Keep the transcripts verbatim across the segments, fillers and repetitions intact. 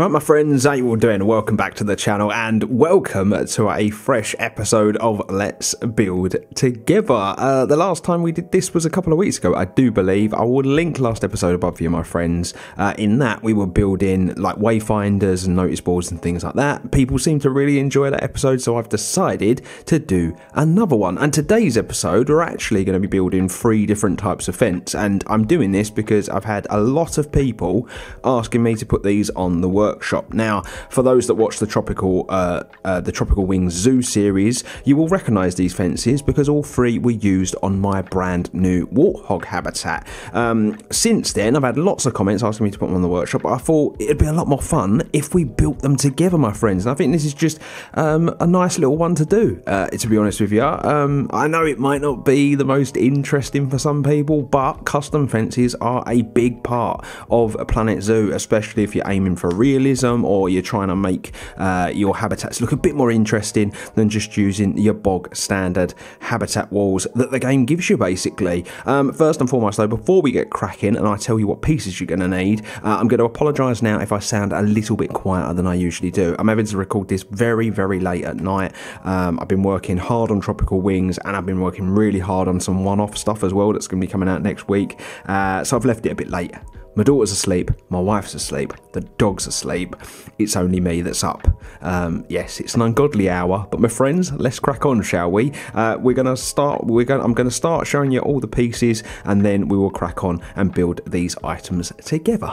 Alright my friends, how you all doing? Welcome back to the channel and welcome to a fresh episode of Let's Build Together. Uh, the last time we did this was a couple of weeks ago, I do believe. I will link last episode above for you, my friends. Uh, in that we were building like wayfinders and notice boards and things like that. People seem to really enjoy that episode, so I've decided to do another one. And today's episode, we're actually going to be building three different types of fence. And I'm doing this because I've had a lot of people asking me to put these on the website. Workshop. Now, for those that watch the Tropical uh, uh, the Tropical Wings Zoo series, you will recognise these fences because all three were used on my brand new warthog habitat. Um, since then, I've had lots of comments asking me to put them on the workshop, but I thought it'd be a lot more fun if we built them together, my friends. And I think this is just um, a nice little one to do, uh, to be honest with you. Um, I know it might not be the most interesting for some people, but custom fences are a big part of a Planet Zoo, especially if you're aiming for a real realism or you're trying to make uh, your habitats look a bit more interesting than just using your bog standard habitat walls that the game gives you, basically. Um, first and foremost though, before we get cracking and I tell you what pieces you're going to need, uh, I'm going to apologise now if I sound a little bit quieter than I usually do. I'm having to record this very very late at night. um, I've been working hard on Tropical Wings and I've been working really hard on some one-off stuff as well that's going to be coming out next week, uh, so I've left it a bit late. My daughter's asleep, my wife's asleep, the dog's asleep, it's only me that's up. Um, yes, it's an ungodly hour, but my friends, let's crack on, shall we? Uh, we're going to start, We're going. I'm going to start showing you all the pieces and then we will crack on and build these items together.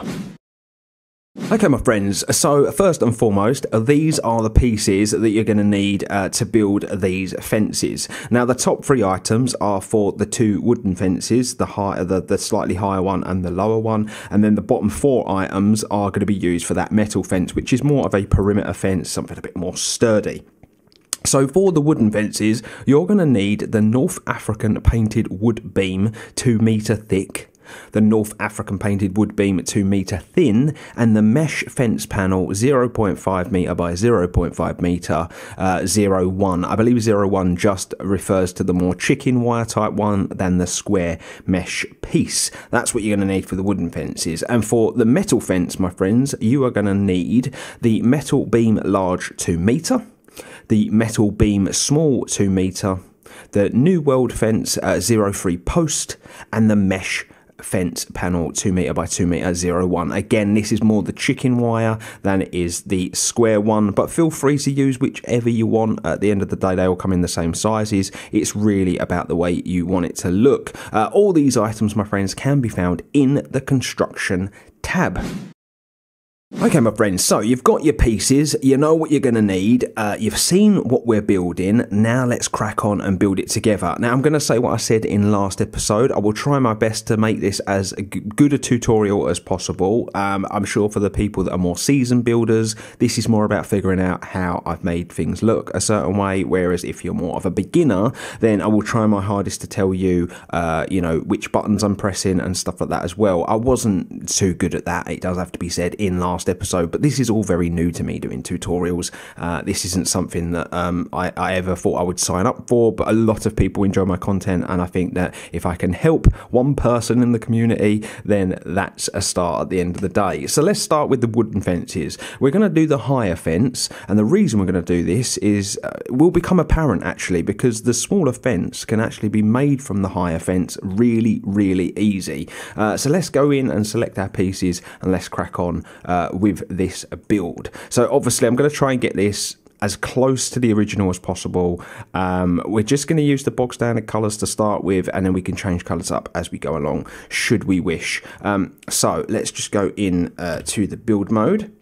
Okay, my friends, so first and foremost, these are the pieces that you're going to need uh, to build these fences. Now, the top three items are for the two wooden fences, the, high, the, the slightly higher one and the lower one, and then the bottom four items are going to be used for that metal fence, which is more of a perimeter fence, something a bit more sturdy. So for the wooden fences, you're going to need the North African painted wood beam, two metre thick, the North African painted wood beam two metre thin, and the mesh fence panel zero point five metre by zero point five metre, uh, zero one. I believe zero one just refers to the more chicken wire type one than the square mesh piece. That's what you're going to need for the wooden fences. And for the metal fence, my friends, you are going to need the metal beam large two metre, the metal beam small two metre, the New World fence uh, zero three post, and the mesh fence panel two metre by two metre zero one. Again, this is more the chicken wire than it is the square one, but feel free to use whichever you want. At the end of the day, they all come in the same sizes. It's really about the way you want it to look. Uh, all these items, my friends, can be found in the construction tab. Okay, my friends, so you've got your pieces, you know what you're going to need, uh, you've seen what we're building, now let's crack on and build it together. Now, I'm going to say what I said in last episode. I will try my best to make this as good a tutorial as possible. Um, I'm sure for the people that are more seasoned builders, this is more about figuring out how I've made things look a certain way, whereas if you're more of a beginner, then I will try my hardest to tell you, uh, you know, which buttons I'm pressing and stuff like that as well. I wasn't too good at that, it does have to be said, in last episode, but this is all very new to me doing tutorials. Uh, this isn't something that um, I, I ever thought I would sign up for, but a lot of people enjoy my content and I think that if I can help one person in the community, then that's a start at the end of the day. So let's start with the wooden fences. We're going to do the higher fence, and the reason we're going to do this is uh, will become apparent actually, because the smaller fence can actually be made from the higher fence really really easy. Uh, so let's go in and select our pieces and let's crack on uh, with this build. So obviously I'm going to try and get this as close to the original as possible. Um, we're just going to use the bog standard colours to start with, and then we can change colours up as we go along should we wish. Um, so let's just go in uh, to the build mode.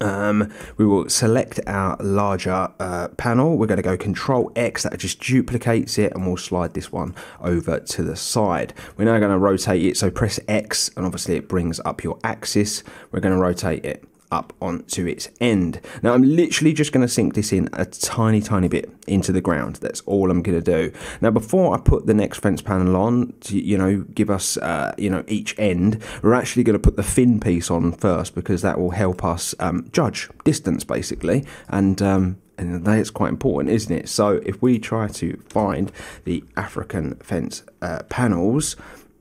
Um, we will select our larger uh, panel. We're going to go Control X, that just duplicates it, and we'll slide this one over to the side. We're now going to rotate it, so press X and obviously it brings up your axis. We're going to rotate it up onto its end. Now I'm literally just going to sink this in a tiny tiny bit into the ground. That's all I'm going to do. Now before I put the next fence panel on to, you know, give us uh, you know, each end, we're actually going to put the fin piece on first because that will help us um, judge distance basically, and um, and that's quite important, isn't it? So if we try to find the African fence uh, panels,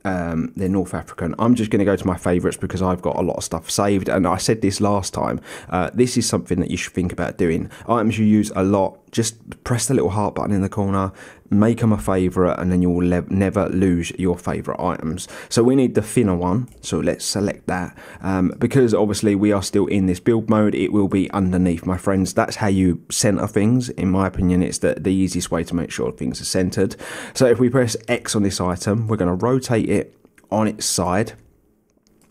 Um, they're North African. I'm just going to go to my favourites because I've got a lot of stuff saved, and I said this last time, uh, this is something that you should think about doing. Items you use a lot, just press the little heart button in the corner, make them a favourite, and then you will never lose your favourite items. So we need the thinner one, so let's select that, um, because obviously we are still in this build mode. It will be underneath, my friends. That's how you centre things, in my opinion. It's the, the easiest way to make sure things are centred. So if we press X on this item, we're going to rotate it it on its side.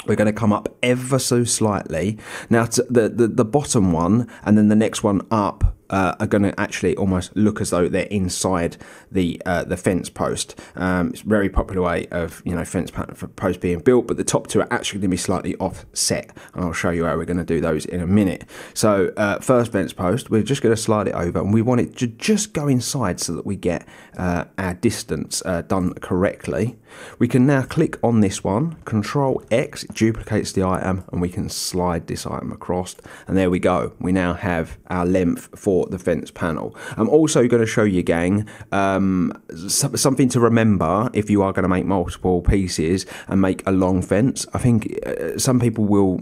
We're going to come up ever so slightly. Now to the, the the bottom one and then the next one up uh, are going to actually almost look as though they're inside the uh, the fence post. Um, it's a very popular way of, you know, fence post being built, but the top two are actually going to be slightly offset, and I'll show you how we're going to do those in a minute. So uh, first fence post, we're just going to slide it over, and we want it to just go inside so that we get uh, our distance uh, done correctly. We can now click on this one, Control X, it duplicates the item, and we can slide this item across, and there we go. We now have our length for the fence panel. I'm also going to show you, gang, um, something to remember if you are going to make multiple pieces and make a long fence. I think uh, some people will,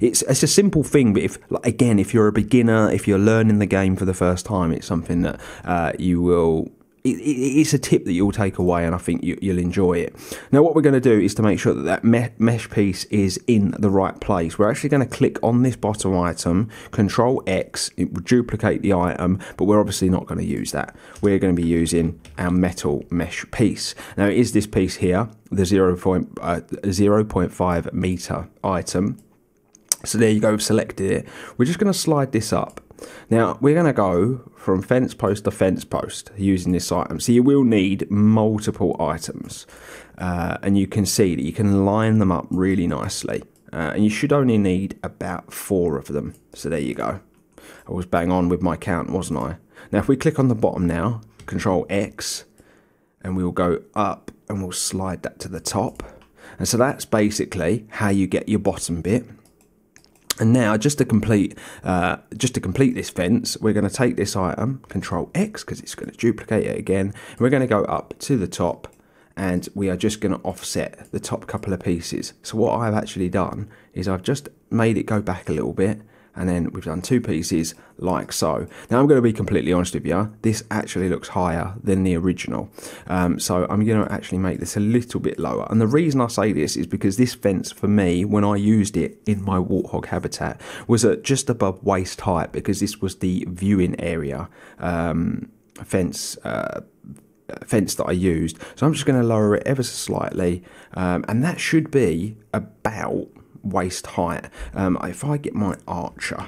it's, it's a simple thing, but if, like, again, if you're a beginner, if you're learning the game for the first time, it's something that uh, you will, it's a tip that you'll take away, and I think you'll enjoy it. Now what we're going to do is to make sure that that mesh piece is in the right place. We're actually going to click on this bottom item, Control X, it will duplicate the item, but we're obviously not going to use that. We're going to be using our metal mesh piece. Now it is this piece here, the zero point five meter item. So there you go, we've selected it. We're just going to slide this up. Now we're going to go from fence post to fence post using this item. So you will need multiple items, uh, and you can see that you can line them up really nicely, uh, and you should only need about four of them. So there you go. I was bang on with my count, wasn't I? Now if we click on the bottom now, Control X, and we'll go up and we'll slide that to the top. And so that's basically how you get your bottom bit. And now, just to complete, uh, just to complete this fence, we're going to take this item, Control X, because it's going to duplicate it again. And we're going to go up to the top, and we are just going to offset the top couple of pieces. So what I've actually done is I've just made it go back a little bit, and then we've done two pieces like so. Now I'm going to be completely honest with you, this actually looks higher than the original. Um, so I'm going to actually make this a little bit lower. And the reason I say this is because this fence for me, when I used it in my warthog habitat, was at just above waist height, because this was the viewing area um, fence uh, fence that I used. So I'm just going to lower it ever so slightly, um, and that should be about waist height. Um, if I get my archer,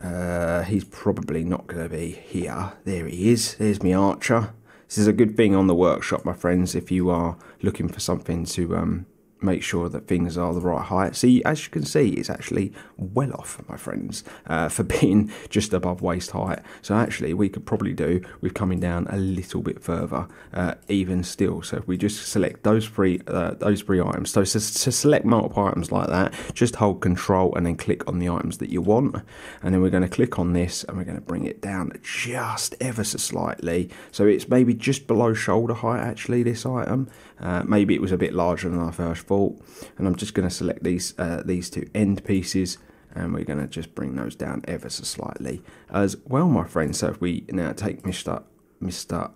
uh, he's probably not going to be here. There he is. There's my archer. This is a good thing on the workshop, my friends, if you are looking for something to um, make sure that things are the right height. See, as you can see, it's actually well off, my friends, uh, for being just above waist height. So actually we could probably do with coming down a little bit further, uh, even still. So if we just select those three uh, those three items, so to, to select multiple items like that, just hold Control and then click on the items that you want, and then we're going to click on this and we're going to bring it down just ever so slightly, so it's maybe just below shoulder height actually, this item. Uh, maybe it was a bit larger than I first thought, and I'm just going to select these uh, these two end pieces, and we're going to just bring those down ever so slightly as well, my friends. So if we now take Mister Mister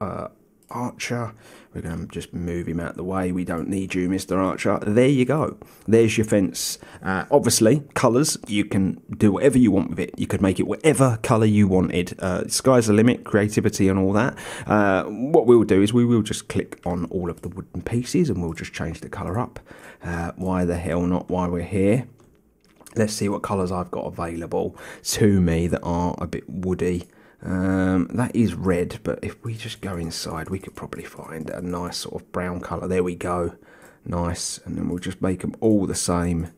uh, Archer, we're going to just move him out of the way. We don't need you, Mister Archer. There you go. There's your fence. Uh, obviously, colours, you can do whatever you want with it. You could make it whatever colour you wanted. Uh, sky's the limit, creativity and all that. Uh, what we'll do is we will just click on all of the wooden pieces and we'll just change the colour up. Uh, why the hell not while we're here? Let's see what colours I've got available to me that are a bit woody. Um, that is red, but if we just go inside, we could probably find a nice sort of brown colour. There we go. Nice. And then we'll just make them all the same.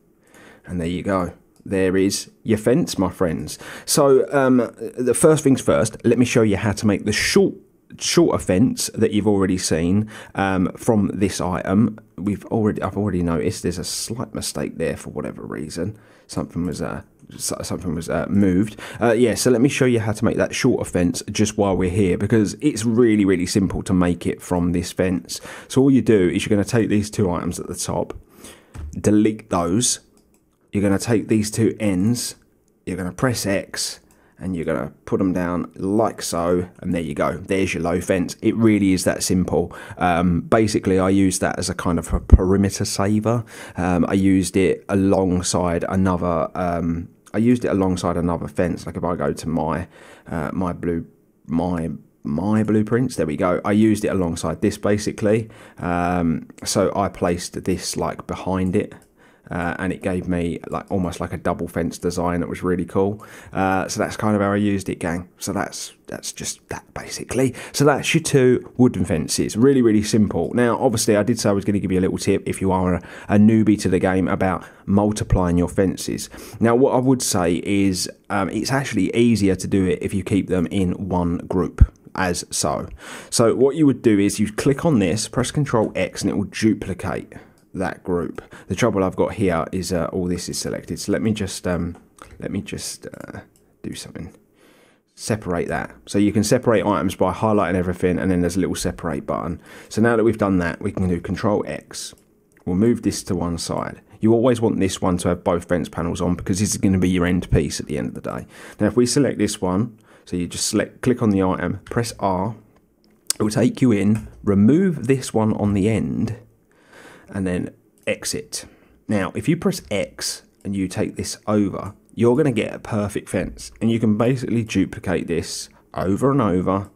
And there you go. There is your fence, my friends. So, um, the first things first, let me show you how to make the short shorter fence that you've already seen um, from this item. We've already I've already noticed there's a slight mistake there for whatever reason. Something was uh, something was uh, moved. Uh, yeah, so let me show you how to make that shorter fence just while we're here, because it's really, really simple to make it from this fence. So all you do is you're going to take these two items at the top, delete those. You're going to take these two ends, you're going to press X, and you're going to put them down like so, and there you go. There's your low fence. It really is that simple. Um, basically, I use that as a kind of a perimeter saver. Um, I used it alongside another. Um, I used it alongside another fence. Like if I go to my uh, my blue my my blueprints, there we go. I used it alongside this basically. Um, so I placed this like behind it. Uh, and it gave me like almost like a double fence design that was really cool. Uh, so that's kind of how I used it, gang. So that's that's just that basically. So that's your two wooden fences. Really, really simple. Now, obviously, I did say I was going to give you a little tip if you are a, a newbie to the game about multiplying your fences. Now, what I would say is um, it's actually easier to do it if you keep them in one group. As so. So what you would do is you click on this, press Control X, and it will duplicate that group. The trouble I've got here is uh, all this is selected, so let me just um, let me just uh, do something. Separate that. So you can separate items by highlighting everything, and then there's a little separate button. So now that we've done that, we can do Control X. We'll move this to one side. You always want this one to have both fence panels on, because this is going to be your end piece at the end of the day. Now if we select this one, so you just select, click on the item, press R, it will take you in, remove this one on the end, and then exit. Now, if you press X and you take this over, you're going to get a perfect fence, and you can basically duplicate this over and over,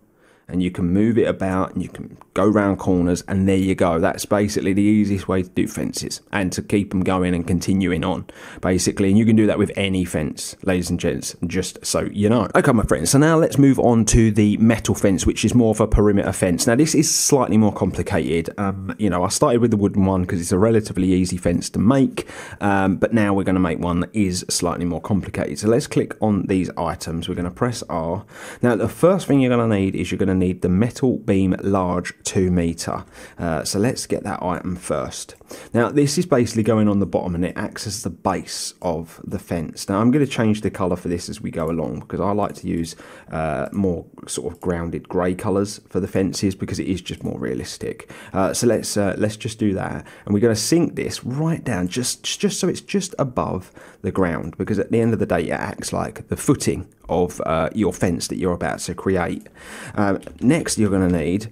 and you can move it about, and you can go round corners, and there you go. That's basically the easiest way to do fences, and to keep them going and continuing on, basically. And you can do that with any fence, ladies and gents, just so you know. Okay, my friends, so now let's move on to the metal fence, which is more of a perimeter fence. Now, this is slightly more complicated. Um, you know, I started with the wooden one because it's a relatively easy fence to make, um, but now we're going to make one that is slightly more complicated. So let's click on these items. We're going to press R. Now, the first thing you're going to need is you're going to need the metal beam large two meter. Uh, so let's get that item first. Now this is basically going on the bottom, and it acts as the base of the fence. Now I'm going to change the color for this as we go along, because I like to use uh, more sort of grounded gray colors for the fences, because it is just more realistic. Uh, so let's uh, let's just do that, and we're going to sink this right down, just just so it's just above the ground, because at the end of the day it acts like the footing of uh, your fence that you're about to create. Um, next you're going to need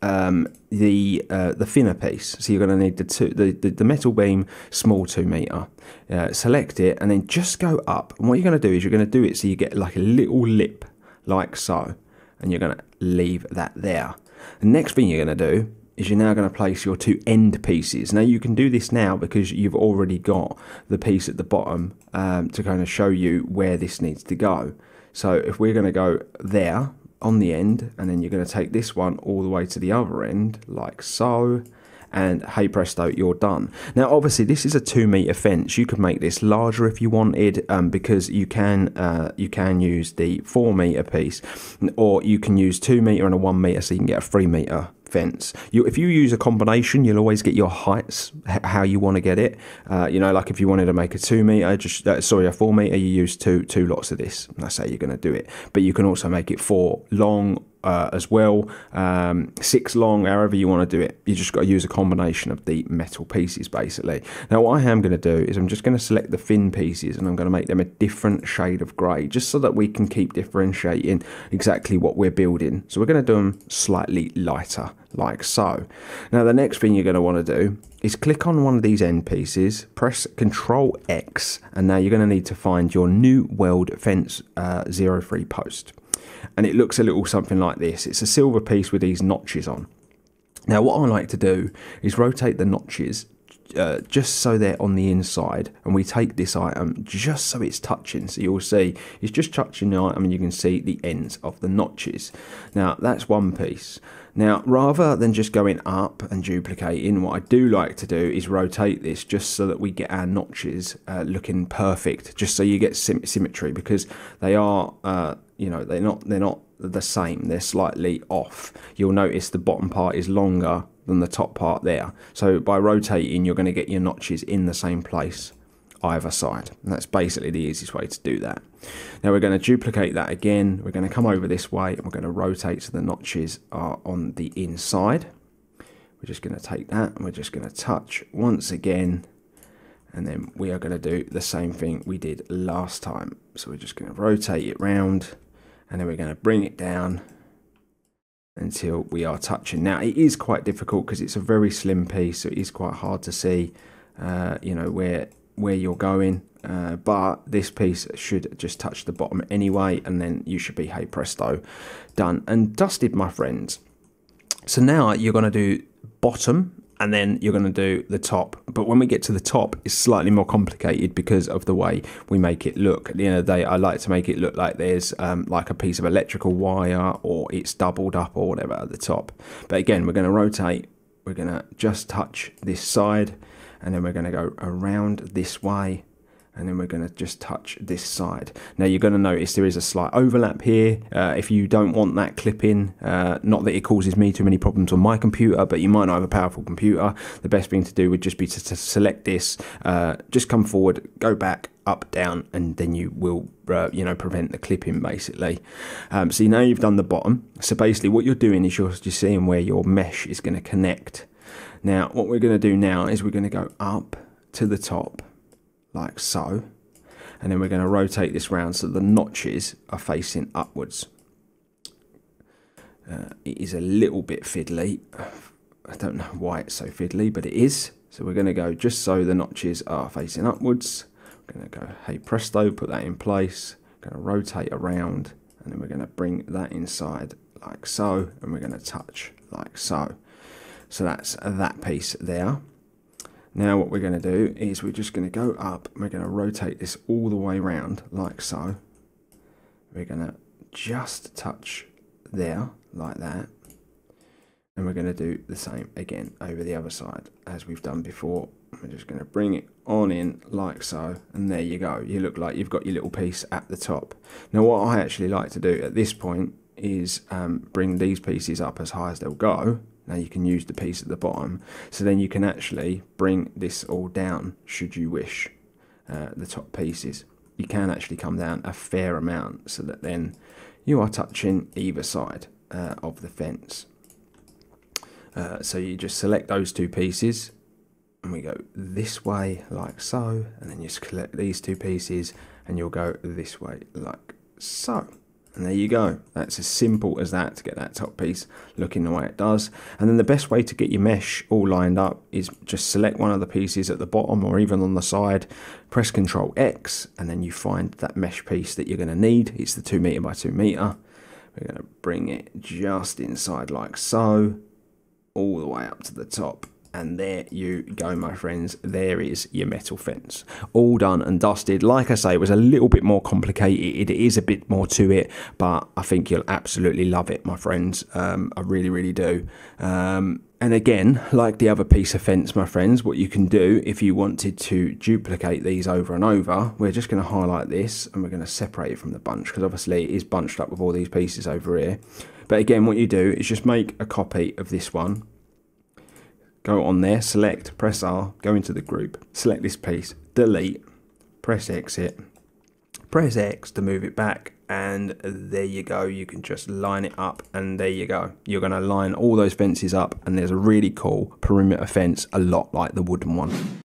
um, the uh, the thinner piece, so you're going to need the, two, the, the, the metal beam small two meter. Uh, select it and then just go up, and what you're going to do is you're going to do it so you get like a little lip like so, and you're going to leave that there. The next thing you're going to do is you're now going to place your two end pieces. Now you can do this now because you've already got the piece at the bottom um, to kind of show you where this needs to go. So if we're going to go there on the end, and then you're going to take this one all the way to the other end like so, and hey presto, you're done. Now obviously this is a two meter fence. You could make this larger if you wanted, um, because you can uh, you can use the four meter piece, or you can use two meter and a one meter, so you can get a three meter fence. You, if you use a combination, you'll always get your heights how you want to get it. Uh, you know, like if you wanted to make a two meter, just uh, sorry, a four meter, you use two two lots of this. That's how you're going to do it. But you can also make it four long uh, as well, um, six long, however you want to do it. You just got to use a combination of the metal pieces, basically. Now, what I am going to do is I'm just going to select the thin pieces, and I'm going to make them a different shade of grey, just so that we can keep differentiating exactly what we're building. So we're going to do them slightly lighter, like so. Now the next thing you're going to want to do is click on one of these end pieces, press Control X, and now you're going to need to find your new weld fence uh, zero three post, and it looks a little something like this. It's a silver piece with these notches on. Now what I like to do is rotate the notches Uh, just so they're on the inside, and we take this item just so it's touching, so you'll see it's just touching the item, and you can see the ends of the notches. Now that's one piece. Now rather than just going up and duplicating, what I do like to do is rotate this just so that we get our notches uh, looking perfect, just so you get sym symmetry, because they are uh, you know, they're not they're not the same, they're slightly off. You'll notice the bottom part is longer than the top part there. So by rotating, you're going to get your notches in the same place either side. And that's basically the easiest way to do that. Now we're going to duplicate that again. We're going to come over this way and we're going to rotate so the notches are on the inside. We're just going to take that and we're just going to touch once again. And then we are going to do the same thing we did last time. So we're just going to rotate it round and then we're going to bring it down until we are touching. Now it is quite difficult because it's a very slim piece, so it is quite hard to see uh, you know, where where you're going, uh, but this piece should just touch the bottom anyway, and then you should be, hey presto, done and dusted, my friends. So now you're going to do bottom and then you're going to do the top. But when we get to the top, it's slightly more complicated because of the way we make it look. At the end of the day, I like to make it look like there's um, like a piece of electrical wire, or it's doubled up or whatever at the top. But again, we're going to rotate. We're going to just touch this side, and then we're going to go around this way, and then we're going to just touch this side. Now you're going to notice there is a slight overlap here. Uh, if you don't want that clipping, uh, not that it causes me too many problems on my computer, but you might not have a powerful computer, the best thing to do would just be to, to select this, uh, just come forward, go back, up, down, and then you will uh, you know, prevent the clipping basically. Um, so now you've done the bottom. So basically what you're doing is you're just seeing where your mesh is going to connect. Now what we're going to do now is we're going to go up to the top, like so, and then we're going to rotate this round so the notches are facing upwards. Uh, it is a little bit fiddly. I don't know why it's so fiddly, but it is. So we're going to go just so the notches are facing upwards. We're going to go, hey presto, put that in place. Going to rotate around, and then we're going to bring that inside like so, and we're going to touch like so. So that's that piece there. Now what we're going to do is we're just going to go up and we're going to rotate this all the way around like so. We're going to just touch there like that. And we're going to do the same again over the other side as we've done before. We're just going to bring it on in like so, and there you go. You look like you've got your little piece at the top. Now what I actually like to do at this point is um, bring these pieces up as high as they'll go. Now you can use the piece at the bottom, so then you can actually bring this all down should you wish. Uh, the top pieces, you can actually come down a fair amount so that then you are touching either side uh, of the fence. Uh, so you just select those two pieces and we go this way like so, and then you select these two pieces and you'll go this way like so. And there you go. That's as simple as that to get that top piece looking the way it does. And then the best way to get your mesh all lined up is just select one of the pieces at the bottom or even on the side, press Control X, and then you find that mesh piece that you're going to need. It's the two meter by two meter. We're going to bring it just inside like so, all the way up to the top. And there you go, my friends. There is your metal fence, all done and dusted. Like I say, it was a little bit more complicated. It is a bit more to it, but I think you'll absolutely love it, my friends. Um, I really, really do. Um, and again, like the other piece of fence, my friends, what you can do if you wanted to duplicate these over and over, we're just going to highlight this and we're going to separate it from the bunch, because obviously it is bunched up with all these pieces over here. But again, what you do is just make a copy of this one. Go on there, select, press R, go into the group, select this piece, delete, press exit, press X to move it back, and there you go. You can just line it up, and there you go. You're going to line all those fences up, and there's a really cool perimeter fence, a lot like the wooden one.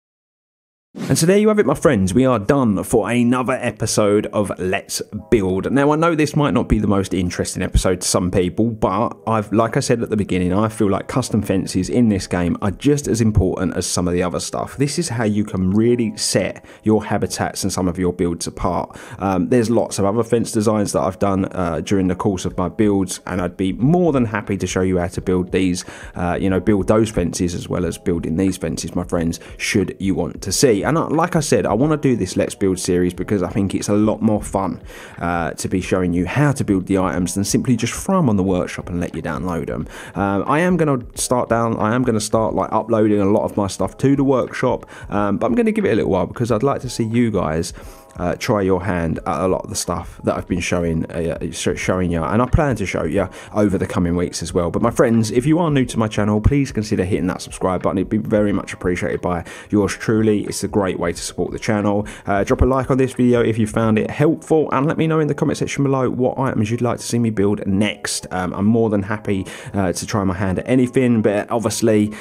And so there you have it, my friends. We are done for another episode of Let's Build. Now, I know this might not be the most interesting episode to some people, but I've, like I said at the beginning, I feel like custom fences in this game are just as important as some of the other stuff. This is how you can really set your habitats and some of your builds apart. Um, there's lots of other fence designs that I've done uh, during the course of my builds, and I'd be more than happy to show you how to build these, uh, you know, build those fences as well as building these fences, my friends, should you want to see. And like I said, I want to do this Let's Build series because I think it's a lot more fun uh, to be showing you how to build the items than simply just throw them on the workshop and let you download them. Um, I am going to start down, I am going to start like uploading a lot of my stuff to the workshop, um, but I'm going to give it a little while because I'd like to see you guys uh, try your hand at a lot of the stuff that I've been showing uh, showing you, and I plan to show you over the coming weeks as well. But my friends, if you are new to my channel, please consider hitting that subscribe button. It'd be very much appreciated by yours truly. It's a great way to support the channel. Uh, drop a like on this video if you found it helpful, and let me know in the comment section below what items you'd like to see me build next. Um, I'm more than happy uh, to try my hand at anything, but obviously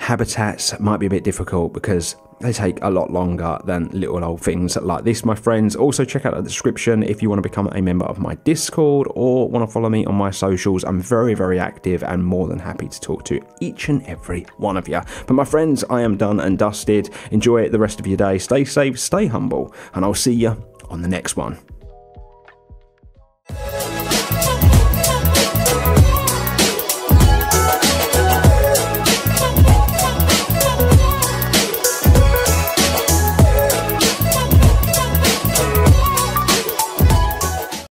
habitats might be a bit difficult because they take a lot longer than little old things like this, my friends. Also, check out the description if you want to become a member of my Discord or want to follow me on my socials. I'm very, very active and more than happy to talk to each and every one of you. But my friends, I am done and dusted. Enjoy the rest of your day. Stay safe, stay humble, and I'll see you on the next one.